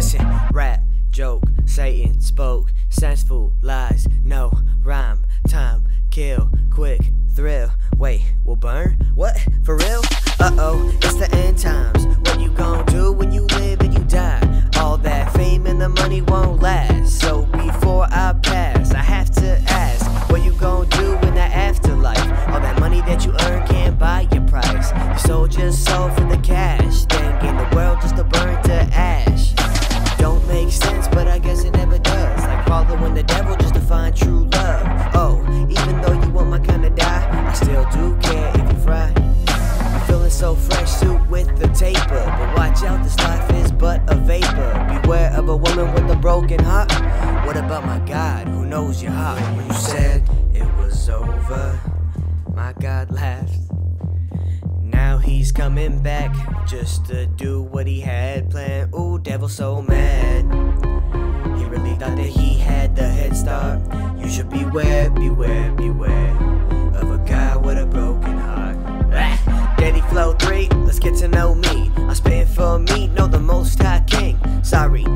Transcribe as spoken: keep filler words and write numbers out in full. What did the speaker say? Listen, rap, joke, Satan spoke, senseful lies, no rhyme, time, kill, quick, thrill. Wait, we'll burn? What? For real? Uh-oh, it's the end times. What you gon' do when you live and you die? All that fame and the money won't last. So before I pass, I have to ask, what you gon' do in the afterlife? All that money that you earn can't buy your price. You sold your soul for the cash, then gained the world just to burn to ash. Don't make sense, but I guess it never does. Like following the devil just to find true love. Oh, even though you want my kind of die, I still do care if you fry. I'm feeling so fresh, suit with the taper. But watch out, this life is but a vapor. Beware of a woman with a broken heart. What about my God who knows your heart? When you said it was over, my God laughed. Now he's coming back just to do what he had planned. Ooh, devil so mad. He really thought that he had the head start. You should beware, beware, beware of a guy with a broken heart. Ah. Daily Flow three, let's get to know me. I'm spitting for me, know the most high king. Sorry,